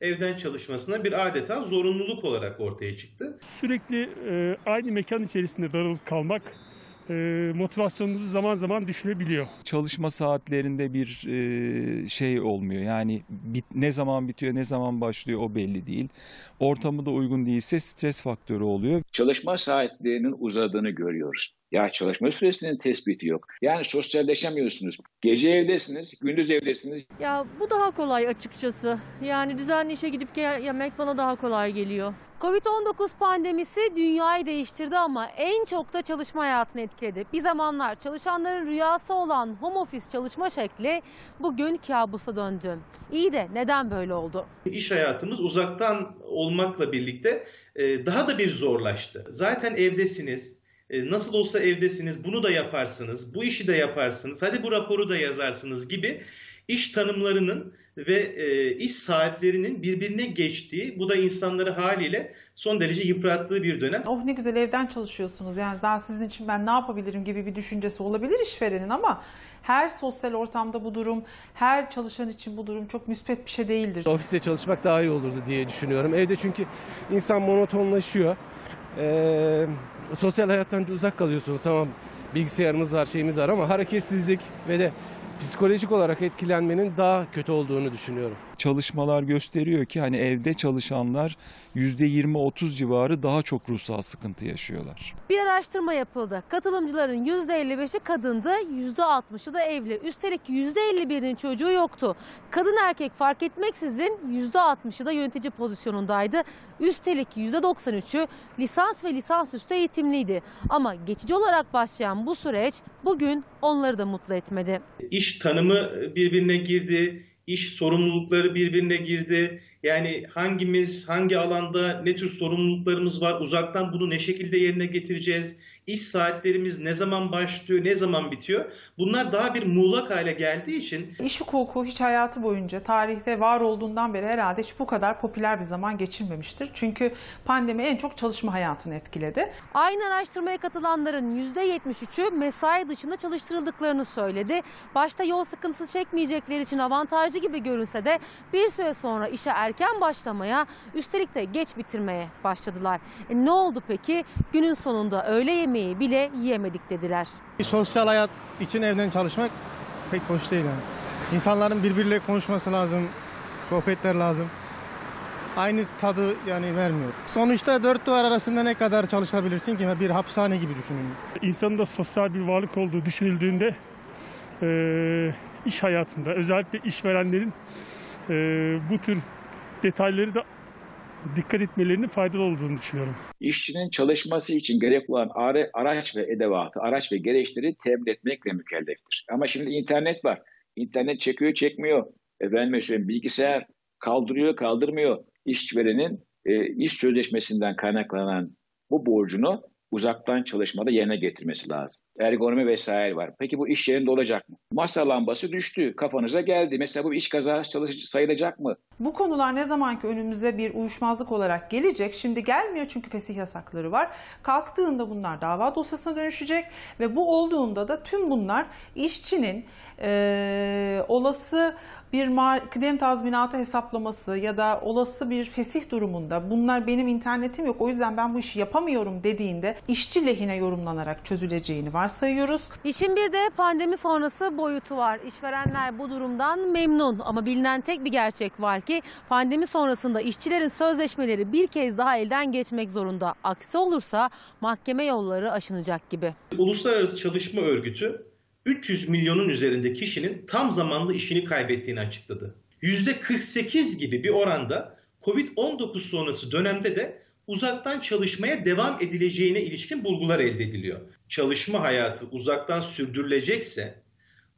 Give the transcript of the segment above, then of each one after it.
evden çalışmasına bir adeta zorunluluk olarak ortaya çıktı. Sürekli aynı mekan içerisinde darılıp kalmak motivasyonumuzu zaman zaman düşürebiliyor. Çalışma saatlerinde bir şey olmuyor. Yani ne zaman bitiyor, ne zaman başlıyor o belli değil. Ortamı da uygun değilse stres faktörü oluyor. Çalışma saatlerinin uzadığını görüyoruz. Ya çalışma süresinin tespiti yok. Yani sosyalleşemiyorsunuz. Gece evdesiniz, gündüz evdesiniz. Ya bu daha kolay açıkçası. Yani düzenli işe gidip yemek bana daha kolay geliyor. Covid-19 pandemisi dünyayı değiştirdi ama en çok da çalışma hayatını etkiledi. Bir zamanlar çalışanların rüyası olan home office çalışma şekli bugün kabusa döndü. İyi de neden böyle oldu? İş hayatımız uzaktan olmakla birlikte daha da bir zorlaştı. Zaten evdesiniz. Nasıl olsa evdesiniz, bunu da yaparsınız, bu işi de yaparsınız, hadi bu raporu da yazarsınız gibi iş tanımlarının ve iş saatlerinin birbirine geçtiği, bu da insanları haliyle son derece yıprattığı bir dönem. Oh ne güzel evden çalışıyorsunuz, yani ben sizin için ben ne yapabilirim gibi bir düşüncesi olabilir işverenin ama her sosyal ortamda bu durum, her çalışan için bu durum çok müspet bir şey değildir. Ofiste çalışmak daha iyi olurdu diye düşünüyorum. Evde çünkü insan monotonlaşıyor. Sosyal hayattan uzak kalıyorsunuz. Tamam, bilgisayarımız var, şeyimiz var ama hareketsizlik ve de psikolojik olarak etkilenmenin daha kötü olduğunu düşünüyorum. Çalışmalar gösteriyor ki hani evde çalışanlar %20-30 civarı daha çok ruhsal sıkıntı yaşıyorlar. Bir araştırma yapıldı. Katılımcıların %55'i kadındı, %60'ı da evli. Üstelik %51'inin çocuğu yoktu. Kadın erkek fark etmeksizin %60'ı da yönetici pozisyonundaydı. Üstelik %93'ü lisans ve lisansüstü eğitimliydi. Ama geçici olarak başlayan bu süreç bugün onları da mutlu etmedi. İş tanımı birbirine girdi. İş sorumlulukları birbirine girdi. Yani hangimiz, hangi alanda ne tür sorumluluklarımız var, uzaktan bunu ne şekilde yerine getireceğiz, iş saatlerimiz ne zaman başlıyor, ne zaman bitiyor. Bunlar daha bir muğlak hale geldiği için. İş hukuku hiç hayatı boyunca tarihte var olduğundan beri herhalde hiç bu kadar popüler bir zaman geçirmemiştir. Çünkü pandemi en çok çalışma hayatını etkiledi. Aynı araştırmaya katılanların %73'ü mesai dışında çalıştırıldıklarını söyledi. Başta yol sıkıntısı çekmeyecekleri için avantajlı gibi görünse de bir süre sonra işe erken başlamaya, üstelik de geç bitirmeye başladılar. Ne oldu peki? Günün sonunda öğle yemeği bile yiyemedik dediler. Sosyal hayat için evden çalışmak pek hoş değil yani. İnsanların birbiriyle konuşması lazım, sohbetler lazım. Aynı tadı yani vermiyor. Sonuçta dört duvar arasında ne kadar çalışabilirsin ki? Bir hapishane gibi düşünün. İnsanın da sosyal bir varlık olduğu düşünüldüğünde iş hayatında özellikle işverenlerin bu tür detayları da dikkat etmelerinin faydalı olduğunu düşünüyorum. İşçinin çalışması için gerekli olan araç ve edevatı, araç ve gereçleri temin etmekle mükelleftir. Ama şimdi internet var. İnternet çekiyor, çekmiyor. Bilgisayar kaldırıyor, kaldırmıyor. İşverenin iş sözleşmesinden kaynaklanan bu borcunu uzaktan çalışmada yerine getirmesi lazım. Ergonomi vesaire var. Peki bu iş yerinde olacak mı? Masa lambası düştü, kafanıza geldi. Mesela bu iş kazası sayılacak mı? Bu konular ne zaman ki önümüze bir uyuşmazlık olarak gelecek. Şimdi gelmiyor çünkü fesih yasakları var. Kalktığında bunlar dava dosyasına dönüşecek ve bu olduğunda da tüm bunlar işçinin olası bir kıdem tazminatı hesaplaması ya da olası bir fesih durumunda bunlar benim internetim yok o yüzden ben bu işi yapamıyorum dediğinde işçi lehine yorumlanarak çözüleceğini varsayıyoruz. İşin bir de pandemi sonrası boyutu var. İşverenler bu durumdan memnun ama bilinen tek bir gerçek var ki pandemi sonrasında işçilerin sözleşmeleri bir kez daha elden geçmek zorunda. Aksi olursa mahkeme yolları aşınacak gibi. Uluslararası Çalışma Örgütü 300 milyonun üzerinde kişinin tam zamanlı işini kaybettiğini açıkladı. %48 gibi bir oranda Covid-19 sonrası dönemde de uzaktan çalışmaya devam edileceğine ilişkin bulgular elde ediliyor. Çalışma hayatı uzaktan sürdürülecekse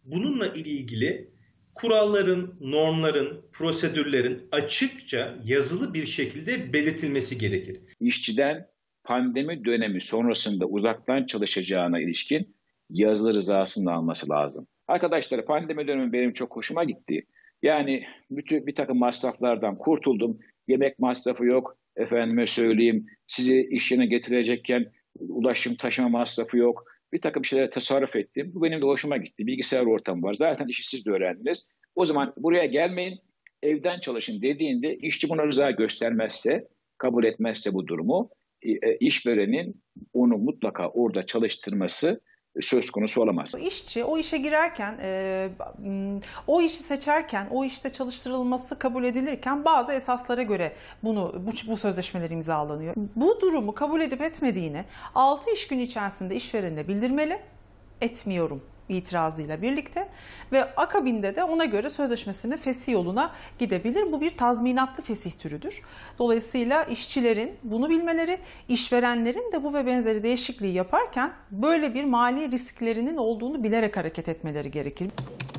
bununla ilgili kuralların, normların, prosedürlerin açıkça yazılı bir şekilde belirtilmesi gerekir. İşçiden pandemi dönemi sonrasında uzaktan çalışacağına ilişkin yazılı rızasını da alması lazım. Arkadaşlar pandemi dönemi benim çok hoşuma gitti. Yani bütün bir takım masraflardan kurtuldum. Yemek masrafı yok. Efendime söyleyeyim sizi iş yerine getirecekken ulaşım taşıma masrafı yok. Bir takım şeylere tasarruf ettim. Bu benim de hoşuma gitti. Bilgisayar ortamı var. Zaten işi siz de öğrendiniz. O zaman buraya gelmeyin. evden çalışın dediğinde işçi buna rıza göstermezse, kabul etmezse bu durumu işverenin onu mutlaka orada çalıştırması söz konusu olamaz. İşçi o işe girerken, o işi seçerken, o işte çalıştırılması kabul edilirken bazı esaslara göre bu sözleşmeler imzalanıyor. Bu durumu kabul edip etmediğini 6 iş günü içerisinde işverene bildirmeli, etmiyorum itirazıyla birlikte ve akabinde de ona göre sözleşmesinin fesih yoluna gidebilir. Bu bir tazminatlı fesih türüdür. Dolayısıyla işçilerin bunu bilmeleri, işverenlerin de bu ve benzeri değişikliği yaparken böyle bir mali risklerinin olduğunu bilerek hareket etmeleri gerekir.